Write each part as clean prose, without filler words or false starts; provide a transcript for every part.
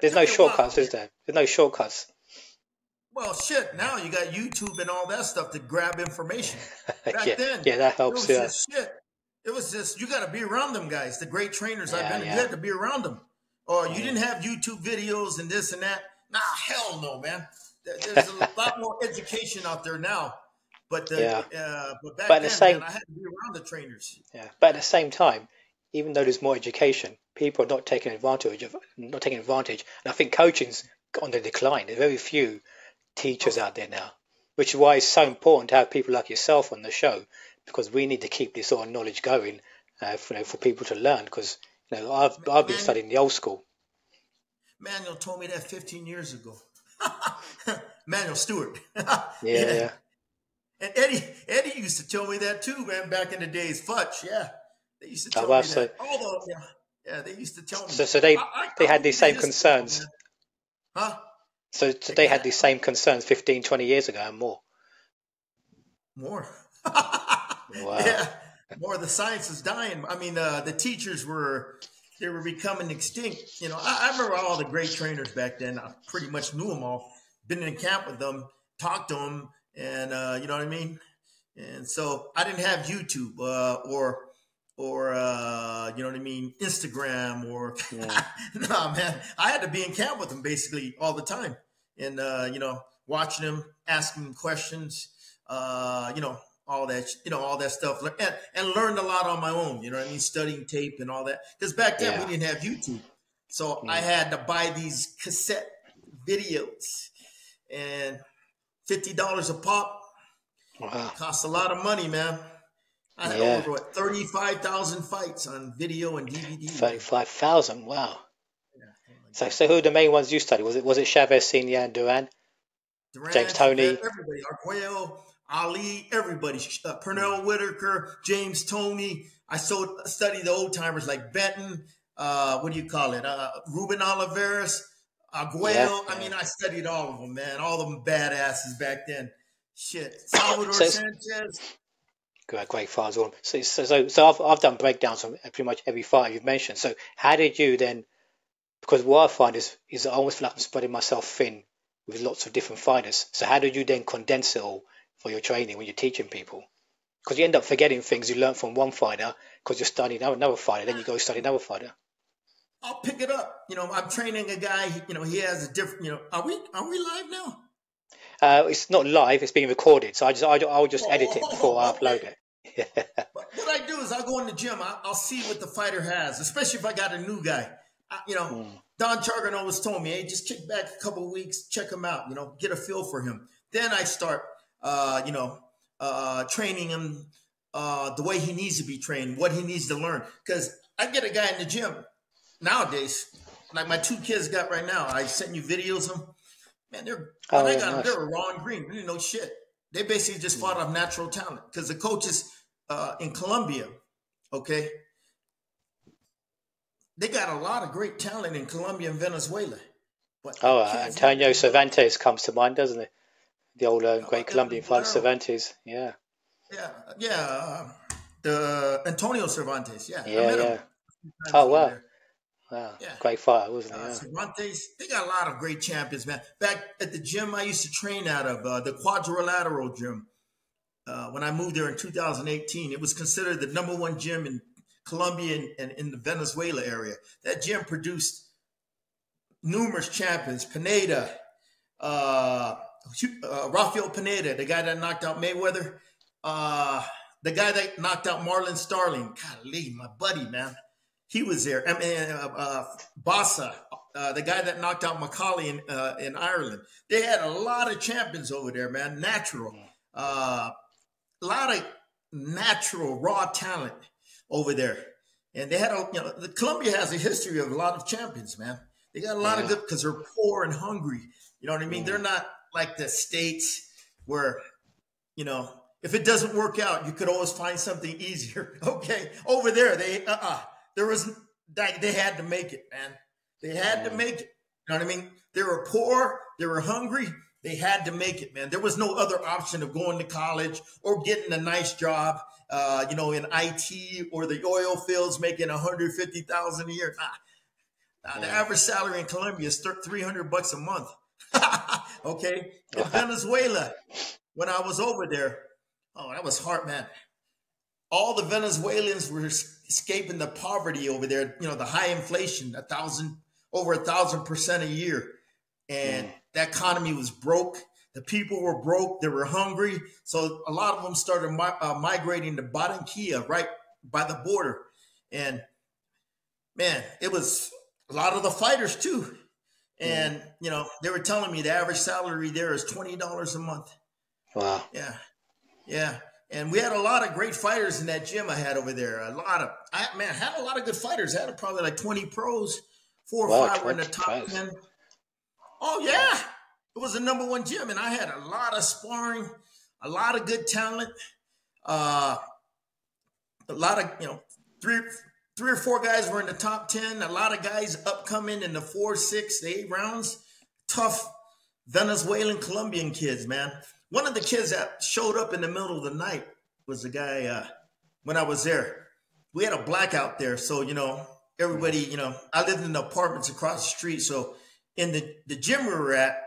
There's no shortcuts, is there? There's no shortcuts. Well, shit, now you got YouTube and all that stuff to grab information. Back then, that helps. It was just shit. It was just, you got to be around them guys, the great trainers. You had to be around them. Or you didn't have YouTube videos and this and that. Nah, hell no, man. There's a lot more education out there now. But, back then, I had to be around the trainers. Yeah, but at the same time, even though there's more education, people are not taking advantage. And I think coaching's on the decline. There's very few teachers out there now, which is why it's so important to have people like yourself on the show, because we need to keep this sort of knowledge going for people to learn. Because I've been studying the old school. Manuel told me that 15 years ago. Manuel Stewart. Yeah. And Eddie used to tell me that too, man, back in the days. Futch, they used to tell me that. Although, they used to tell me. So they had these same concerns. Huh? So they had these same concerns 15, 20 years ago and more. More. Wow. Yeah. More. The science is dying. I mean, the teachers were becoming extinct. I remember all the great trainers back then. I pretty much knew them all. Been in camp with them, talked to them. And you know what I mean? And so I didn't have YouTube or you know what I mean, Instagram or nah, man. I had to be in camp with them basically all the time. And watching them, asking them questions, all that stuff. And learned a lot on my own, you know what I mean, studying tape and all that. Because back then we didn't have YouTube. So I had to buy these cassette videos and $50 a pop. Wow. Costs a lot of money, man. I had over 35,000 fights on video and DVD. 35,000, wow. Yeah, so who are the main ones you studied? Was it Chavez Senior and Duran, James Tony? Everybody, Arguello, Ali, everybody. Pernell Whitaker, James Tony. I studied the old timers like Benton. Ruben Olivares. Arguello, I mean, I studied all of them, man. All of them badasses back then. Shit, Salvador Sanchez. Great fighters. So I've done breakdowns on pretty much every fight you've mentioned. So how did you then? Because what I find is I almost feel like I'm spreading myself thin with lots of different fighters. So how did you then condense it all for your training when you're teaching people? Because you end up forgetting things you learned from one fighter because you're studying another fighter, then you go study another fighter. I'll pick it up. I'm training a guy, he has a different, are we live now? It's not live. It's being recorded. So I'll just edit it before I upload it. Yeah. But what I do is I'll go in the gym. I'll see what the fighter has, especially if I got a new guy. Don Chargin always told me, hey, just kick back a couple of weeks, check him out, get a feel for him. Then I start, training him the way he needs to be trained, what he needs to learn. Because I get a guy in the gym. Nowadays, like my two kids got right now, I sent you videos of them. Man, they were raw and green. They didn't know shit. They basically just fought off natural talent because the coaches in Columbia, they got a lot of great talent in Colombia and Venezuela. But Antonio Cervantes comes to mind, doesn't it? The old great Colombian fighter, Cervantes. The Antonio Cervantes. I met him. Oh wow. There. Wow, great fight, wasn't it? Cervantes, they got a lot of great champions, man. Back at the gym I used to train out of, the Quadrilateral Gym, when I moved there in 2018, it was considered the #1 gym in Colombia and in the Venezuela area. That gym produced numerous champions. Pineda, Rafael Pineda, the guy that knocked out Mayweather, the guy that knocked out Marlon Starling. Golly, my buddy, man. He was there. I mean, Bassa, the guy that knocked out Macaulay in Ireland. They had a lot of champions over there, man. Natural. A lot of natural, raw talent over there. And they had, the Colombia has a history of a lot of champions, man. They got a lot of good because they're poor and hungry. You know what I mean? They're not like the States where, if it doesn't work out, you could always find something easier. Okay. Over there, they, There was like they had to make it, man. They had to make it. You know what I mean? They were poor. They were hungry. They had to make it, man. There was no other option of going to college or getting a nice job, in IT or the oil fields, making $150,000 a year. Nah, The average salary in Colombia is $300 a month. Okay. In Venezuela, when I was over there, oh, that was hard, man. All the Venezuelans were escaping the poverty over there. You know, the high inflation, over 1,000% a year. And the economy was broke. The people were broke. They were hungry. So a lot of them started migrating to Barranquilla, right by the border. And man, it was a lot of the fighters too. And, you know, they were telling me the average salary there is $20 a month. Wow. Yeah. Yeah. And we had a lot of great fighters in that gym I had over there. A lot of, man, had a lot of good fighters. I had probably like 20 pros, four or five were in the top 10. Oh, yeah. It was the #1 gym. And I had a lot of sparring, a lot of good talent. A lot of, you know, three or four guys were in the top 10. A lot of guys upcoming in the 4, 6, 8 rounds. Tough Venezuelan, Colombian kids, man. One of the kids that showed up in the middle of the night was the guy when I was there. We had a blackout there. So, you know, everybody, you know, I lived in the apartments across the street. So in the gym we were at,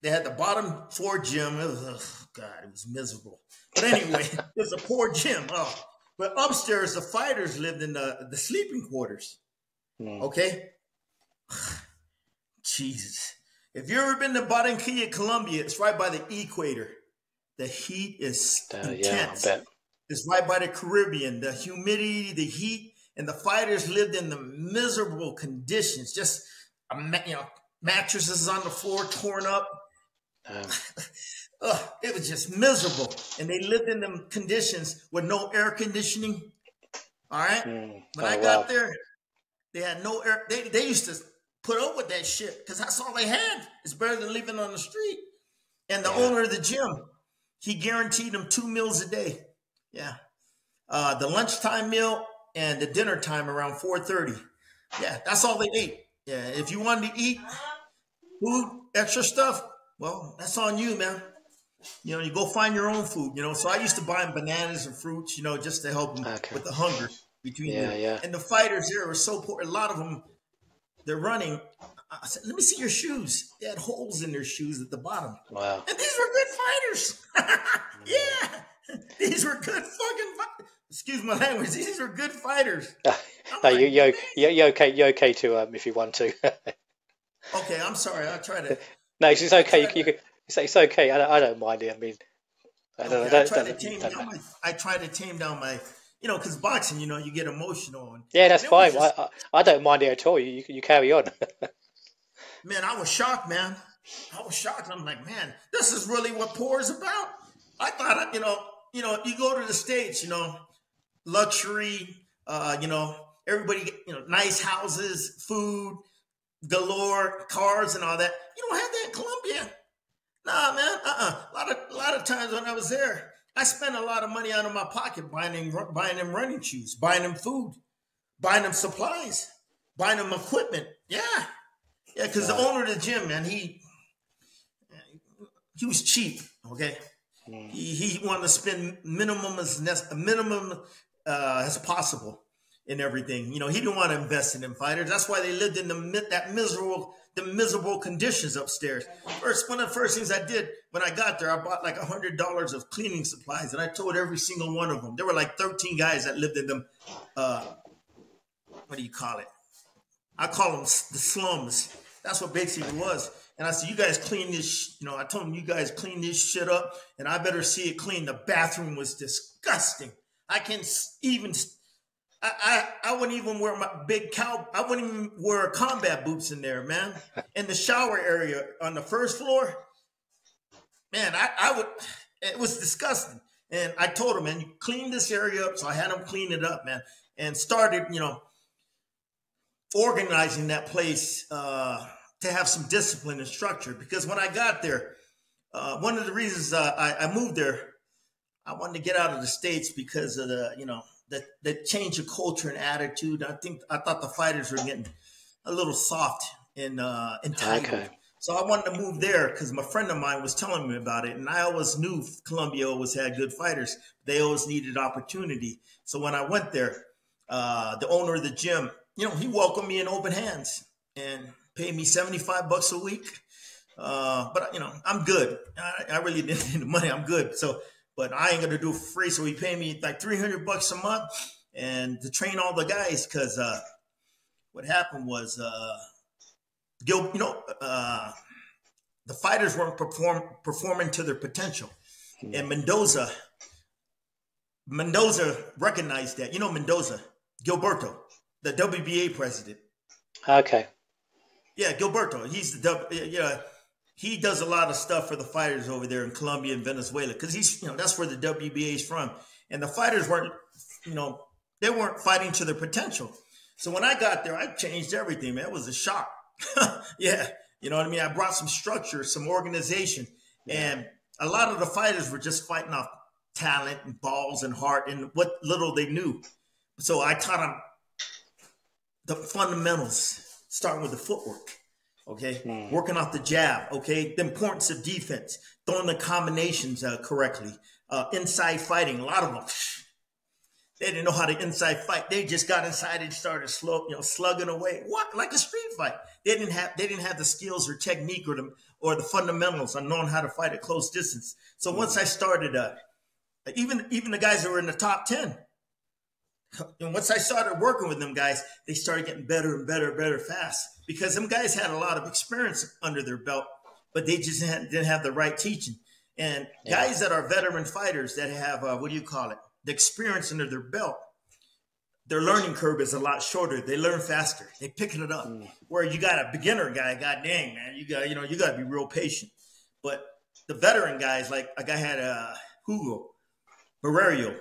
they had the bottom 4 gym. It was, oh, God, it was miserable. But anyway, it was a poor gym. Oh. But upstairs, the fighters lived in the sleeping quarters. Okay? Jesus. If you've ever been to Barranquilla, Colombia, it's right by the equator. The heat is intense. Yeah, it's right by the Caribbean. The humidity, the heat, and the fighters lived in the miserable conditions. Just, you know, mattresses on the floor torn up. It was just miserable. And they lived in them conditions with no air conditioning. All right? When I got there, they had no air. They used to put up with that shit because that's all they had. It's better than living on the street. And the owner of the gym, he guaranteed them 2 meals a day. Yeah. The lunchtime meal and the dinner time around 4:30. Yeah, that's all they ate. Yeah, if you wanted to eat food, extra stuff, well, that's on you, man. You know, you go find your own food, you know. So I used to buy them bananas and fruits, you know, just to help them with the hunger between them. And the fighters there were so poor. A lot of them, they're running. I said, let me see your shoes. They had holes in their shoes at the bottom. Wow. And these were good fighters. These were good fucking fighters. Excuse my language. These were good fighters. No, like, you're okay to if you want to. Okay, I'm sorry. I'll try to. No, it's okay. It's okay. I don't mind it. I mean, I try to tame down my, you know, because boxing, you know, you get emotional. And, yeah, that's fine. Just, I don't mind it at all. You carry on. Man, I was shocked, man. I was shocked. I'm like, man, this is really what poor is about. I thought, you know, you go to the States, you know, luxury, you know, everybody, you know, nice houses, food galore, cars, and all that. You don't have that in Colombia. Nah, man, a lot of times when I was there, I spent a lot of money out of my pocket buying them running shoes, buying them food, buying them supplies, buying them equipment. Yeah. Yeah, because the owner of the gym, man, he was cheap, okay? He wanted to spend minimum as possible in everything. You know, he didn't want to invest in them fighters. That's why they lived in the miserable conditions upstairs. One of the first things I did when I got there, I bought like $100 of cleaning supplies, and I told every single one of them. There were like 13 guys that lived in them. What do you call it? I call them the slums. That's what basically it was. And I said, you guys clean this. You know, I told them, you guys clean this shit up, and I better see it clean. The bathroom was disgusting. I can't even. I wouldn't even wear my big cow. I wouldn't even wear combat boots in there, man. And the shower area on the first floor, man, I would. It was disgusting. And I told him, man, you clean this area up. So I had him clean it up, man, and started, you know, organizing that place to have some discipline and structure. Because when I got there, one of the reasons I moved there, I wanted to get out of the States because of the, you know, the change of culture and attitude. I thought the fighters were getting a little soft and entitled. So I wanted to move there because my friend of mine was telling me about it, and I always knew Colombia always had good fighters. They always needed opportunity. So when I went there, the owner of the gym, you know, he welcomed me in open hands, and pay me $75 a week. But you know, I'm good. I really didn't need the money. I'm good. So, but I ain't gonna do it for free. So he paid me like $300 a month, and to train all the guys, because what happened was, the fighters weren't performing to their potential, and Mendoza recognized that. You know Mendoza, Gilberto, the WBA president. Okay. Yeah, Gilberto. He's the he does a lot of stuff for the fighters over there in Colombia and Venezuela, because he's, that's where the WBA is from. And the fighters weren't, they weren't fighting to their potential. So when I got there, I changed everything, man. It was a shock. Yeah. You know what I mean? I brought some structure, some organization. And a lot of the fighters were just fighting off talent and balls and heart and what little they knew. So I taught them the fundamentals, starting with the footwork, okay? Working off the jab, okay? The importance of defense, throwing the combinations correctly, inside fighting. A lot of them, they didn't know how to inside fight. They just got inside and started slugging away. What? Like a street fight. They didn't have the skills or technique or the fundamentals on knowing how to fight at close distance. So once I started, even the guys that were in the top 10, and once I started working with them guys, they started getting better and better and better fast, because them guys had a lot of experience under their belt, but they just didn't have the right teaching. And guys that are veteran fighters that have, the experience under their belt, their learning curve is a lot shorter. They learn faster. They pick it up. Where you got a beginner guy, god dang, man, you got to be real patient. But the veteran guys, like I had Hugo Marrero.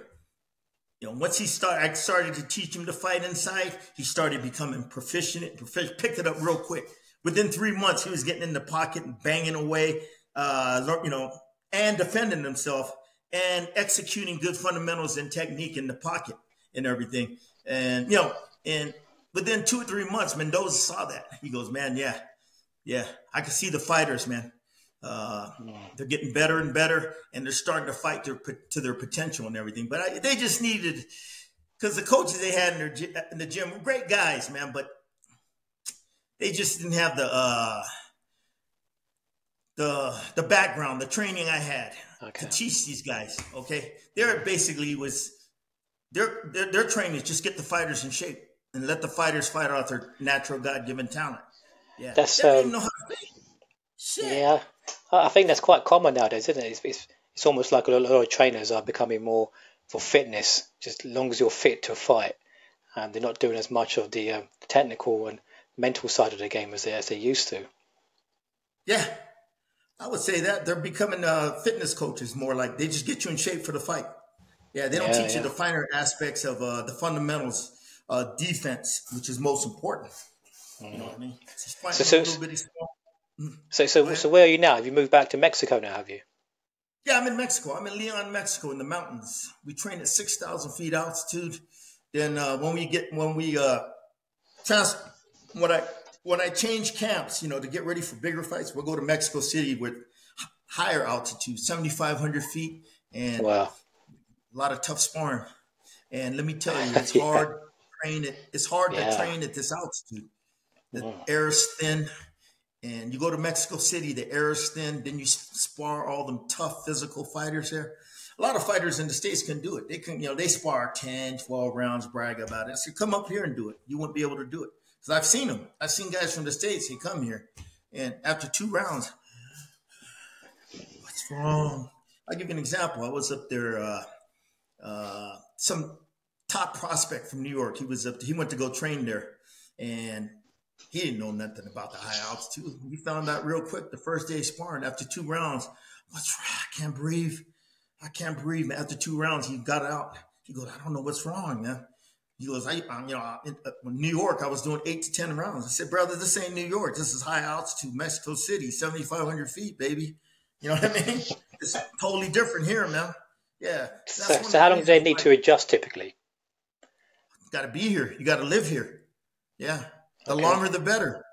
Once I started to teach him to fight inside, he started becoming proficient, picked it up real quick. Within 3 months, he was getting in the pocket and banging away, and defending himself and executing good fundamentals and technique in the pocket and everything. And, and within 2 or 3 months, Mendoza saw that. He goes, man, yeah, I can see the fighters, man. They're getting better and better, and they're starting to fight to their potential and everything. But they just needed, because the coaches they had in the gym were great guys, man, but they just didn't have the background, the training I had to teach these guys. Okay, there basically was their training is just get the fighters in shape and let the fighters fight out their natural God-given talent. Yeah, that's they don't even know how to play. Shit. Yeah. I think that's quite common nowadays, isn't it? It's almost like a lot of trainers are becoming more for fitness, just as long as you're fit to fight, and they're not doing as much of the technical and mental side of the game as they used to. Yeah, I would say that they're becoming fitness coaches more. Like they just get you in shape for the fight. Yeah, they don't teach you the finer aspects of the fundamentals, defense, which is most important. You know what I mean? Just fighting a little bitty small. So where are you now? Have you moved back to Mexico now, have you? Yeah, I'm in Mexico. I'm in Leon, Mexico, in the mountains. We train at 6,000 feet altitude. Then when I change camps, to get ready for bigger fights, we'll go to Mexico City with higher altitude, 7,500 feet. And a lot of tough sparring. And let me tell you, it's hard to train it. It's hard to train at this altitude. The air is thin. And you go to Mexico City, the air is thin. Then you spar all them tough physical fighters there. A lot of fighters in the States can do it. They can, they spar 10, 12 rounds, brag about it. So come up here and do it. You wouldn't be able to do it. Because I've seen them. I've seen guys from the States. They come here. And after 2 rounds, what's wrong? I'll give you an example. I was up there, some top prospect from New York. He was up there. He went to go train there. And he didn't know nothing about the high altitude. We found out real quick the first day of sparring. After 2 rounds, what's wrong? I can't breathe. I can't breathe. After 2 rounds, he got out. He goes, I don't know what's wrong, man. He goes, in New York, I was doing 8 to 10 rounds. I said, brother, this ain't New York. This is high altitude, Mexico City, 7,500 feet, baby. You know what I mean? It's totally different here, man. Yeah. So how long do they need to adjust typically? You got to be here. You got to live here. Yeah. The longer, the better,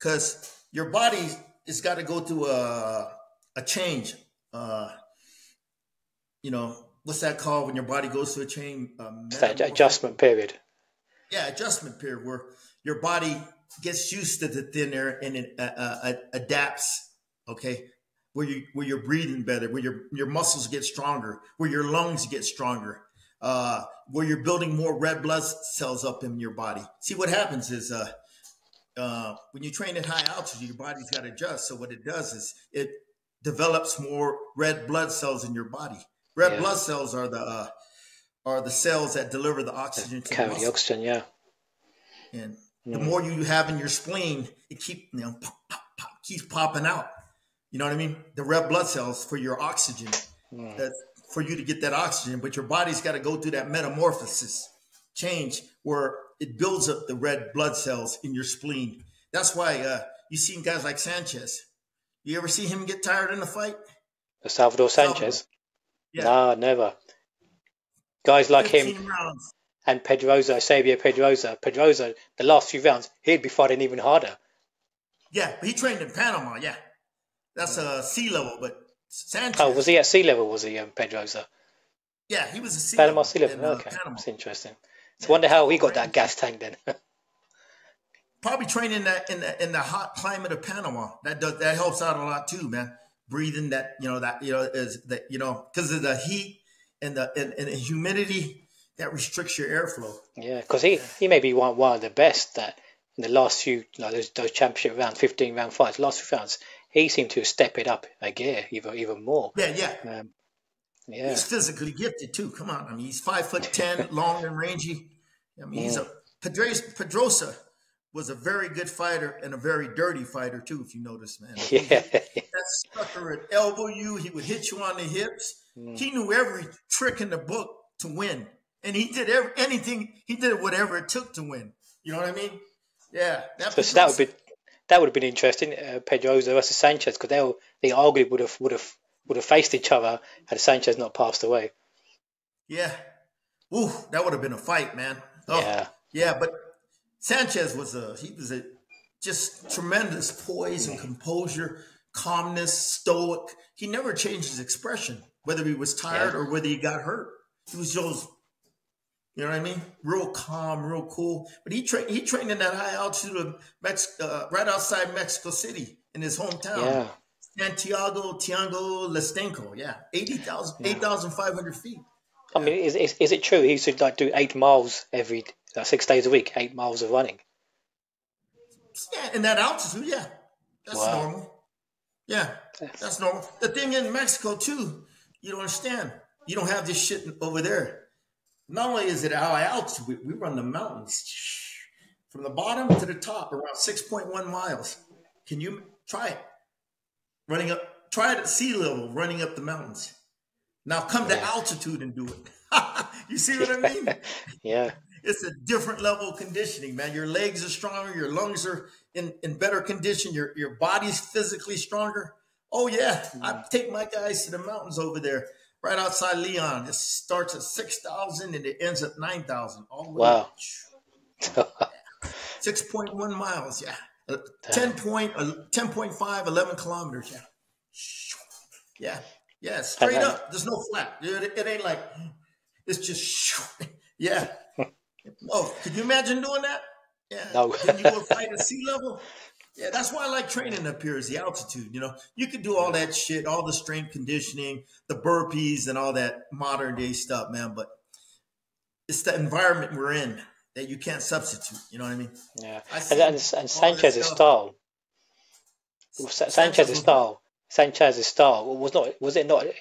because your body has got to go through a change. What's that called when your body goes through a change? It's that adjustment period. Yeah, adjustment period where your body gets used to the thin air and it adapts, okay, where you're breathing better, where your muscles get stronger, where your lungs get stronger, where you're building more red blood cells up in your body. See, what happens is when you train at high altitude, your body's got to adjust. So what it does is it develops more red blood cells in your body. Red blood cells are the cells that deliver the oxygen to the muscle. Oxygen, yeah. And the more you have in your spleen, it keeps, you know, keeps popping out. You know what I mean? The red blood cells for your oxygen, that's for you to get that oxygen. But your body's got to go through that metamorphosis change where it builds up the red blood cells in your spleen. That's why you've seen guys like Sanchez. You ever see him get tired in a fight? Salvador Sanchez? Yeah. No, never. Guys like him. Rounds. And Pedroza, Eusebio Pedroza. Pedroza, the last few rounds, he'd be fighting even harder. Yeah, but he trained in Panama, yeah. That's sea level, but Sanchez... Oh, was he at sea level, was he, Pedroza? Yeah, he was at sea level. Panama sea level, okay. Panama. That's interesting. So I wonder how he got that gas tank then. Probably training in the hot climate of Panama. That helps out a lot too, man. Breathing because of the heat and the humidity... That restricts your airflow. Yeah, because he may be one of the best that in the last few, like those championship rounds, 15-round fights, last few rounds, he seemed to step it up a gear even more. Yeah, yeah. Yeah. He's physically gifted too. Come on. I mean, he's 5'10", long and rangy. I mean, he's a Pedroza was a very good fighter and a very dirty fighter too, if you notice, man. Yeah. That sucker would elbow you, he would hit you on the hips. He knew every trick in the book to win. And he did anything. He did whatever it took to win. You know what I mean? Yeah. So that would have been interesting. Pedroza versus Sanchez, because they arguably would have faced each other had Sanchez not passed away. Yeah. Ooh, that would have been a fight, man. Oh, yeah. Yeah, but Sanchez was just tremendous poise and composure, calmness, stoic. He never changed his expression, whether he was tired or whether he got hurt. He was just. You know what I mean? Real calm, real cool. But he trained in that high altitude of Mexico, right outside Mexico City in his hometown. Yeah. Santiago Tiango Lestenco. Yeah, 8,500 feet. I mean, is it true he used to like do 8 miles every 6 days a week, 8 miles of running? Yeah, in that altitude, yeah, that's normal. Yeah, that's normal. The thing in Mexico too, you don't understand. You don't have this shit over there. Not only is it high altitude, we run the mountains from the bottom to the top around 6.1 miles. Can you try it? Running up, try it at sea level, running up the mountains. Now come to altitude and do it. You see what I mean? Yeah. It's a different level of conditioning, man. Your legs are stronger. Your lungs are in better condition. Your body's physically stronger. Oh, yeah. I take my guys to the mountains over there. Right outside Leon, it starts at 6,000 and it ends at 9,000. Wow. 6.1 miles, yeah. 10.5, 11 kilometers, yeah. Yeah, yeah, straight up. There's no flat. It ain't like, it's just, yeah. Oh, could you imagine doing that? Yeah. No. Then you go fight at sea level? Yeah, that's why I like training up here is the altitude, you know. You can do all that shit, all the strength conditioning, the burpees and all that modern day stuff, man. But it's the environment we're in that you can't substitute, you know what I mean? Yeah, and Sanchez's style. Sanchez's style was it not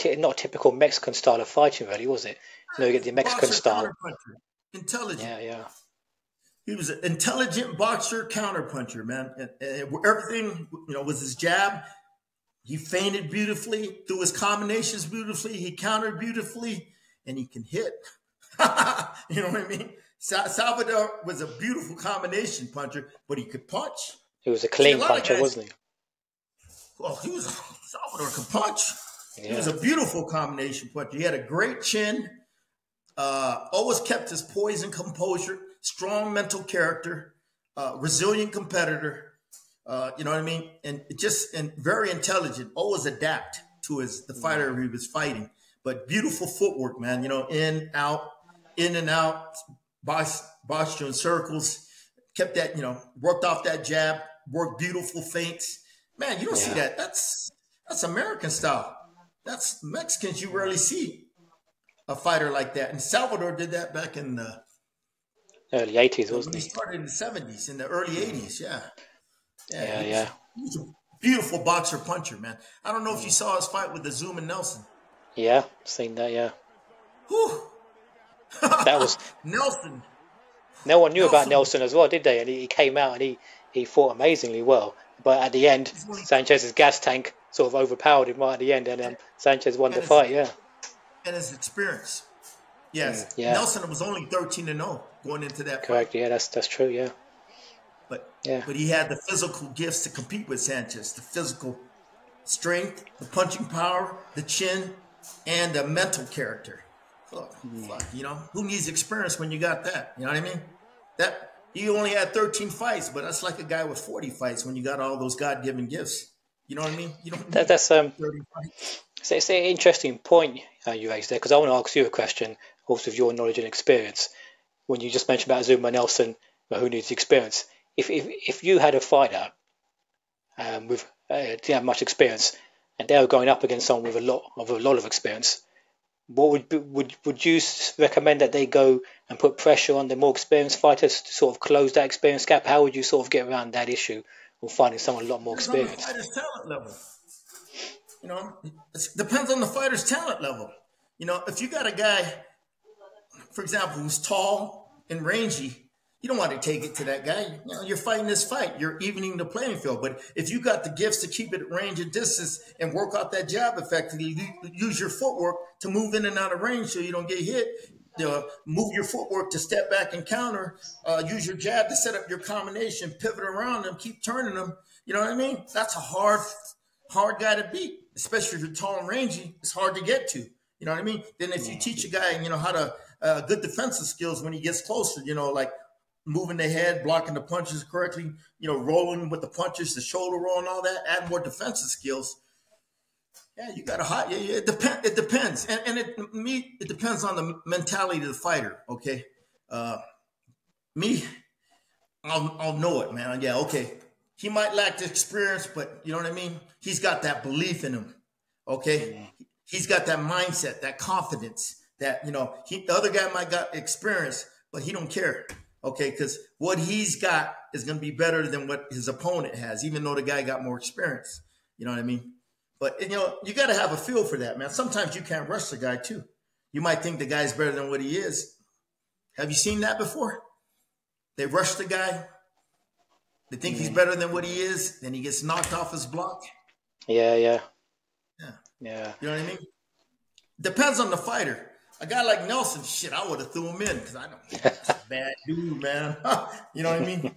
a typical Mexican style of fighting, really, was it? You know, you get the Mexican style. Intelligent. Yeah, yeah. He was an intelligent boxer, counterpuncher, man. And everything, you know, was his jab. He feinted beautifully, threw his combinations beautifully. He countered beautifully, and he can hit. You know what I mean? Salvador was a beautiful combination puncher, but he could punch. He was a clean puncher, wasn't he? Well, Salvador could punch. Yeah. He was a beautiful combination puncher. He had a great chin. Always kept his poise and composure. Strong mental character, resilient competitor, you know what I mean? And very intelligent, always adapt to the fighter he was fighting. But beautiful footwork, man, you know, in and out, box you in circles, kept that, you know, worked off that jab, worked beautiful feints. Man, you don't see that. That's American style. That's Mexicans. You rarely see a fighter like that. And Salvador did that back in the early 80s, wasn't he? He started in the 70s, in the early 80s, yeah. He was a beautiful boxer puncher, man. I don't know if you saw his fight with Azumah Nelson. Yeah, seen that, yeah. Whew. That was Nelson. No one knew about Nelson as well, did they? And he came out and he fought amazingly well. But at the end, Sanchez's gas tank sort of overpowered him right at the end, and Sanchez won the fight, And his experience. Yes. Yeah. Nelson was only 13-0 going into that fight. Yeah, that's true, But he had the physical gifts to compete with Sanchez, the physical strength, the punching power, the chin, and the mental character. Look, you know, who needs experience when you got that? You know what I mean? That you only had 13 fights, but that's like a guy with 40 fights when you got all those God-given gifts. You know what I mean? You don't need that's 30 fights. So it's an interesting point you raised there, because I want to ask you a question, also of your knowledge and experience. When you just mentioned about Azumah Nelson, who needs experience? If you had a fighter with didn't have much experience, and they were going up against someone with a lot of experience, what would you recommend that they go and put pressure on the more experienced fighters to sort of close that experience gap? How would you sort of get around that issue of finding someone a lot more experienced? Depends on the fighter's talent level. You know, it depends on the fighter's talent level. You know, if you got a guy, for example, who's tall and rangy, you don't want to take it to that guy. You know, you're fighting this fight. You're evening the playing field. But if you got the gifts to keep it at range and distance and work out that jab effectively, use your footwork to move in and out of range so you don't get hit. Move your footwork to step back and counter. Use your jab to set up your combination, pivot around them, keep turning them. You know what I mean? That's a hard guy to beat, especially if you're tall and rangy. It's hard to get to. You know what I mean? Then if you teach a guy, you know, how to good defensive skills when he gets closer, you know, like moving the head, blocking the punches correctly, you know, rolling with the punches, the shoulder roll and all that, add more defensive skills. Yeah, you got a hot, it depends. And it depends on the mentality of the fighter, okay? I'll know it, man. Yeah, okay. He might lack the experience, but you know what I mean? He's got that belief in him, okay? He's got that mindset, that confidence, that, you know, the other guy might got experience, but he don't care. Okay, because what he's got is going to be better than what his opponent has, even though the guy got more experience. You know what I mean? But, you know, you got to have a feel for that, man. Sometimes you can't rush the guy, too. You might think the guy's better than what he is. Have you seen that before? They rush the guy. They think he's better than what he is. Then he gets knocked off his block. Yeah. You know what I mean? Depends on the fighter. A guy like Nelson, shit, I would have threw him in because I don't. Bad dude, man. You know what I mean?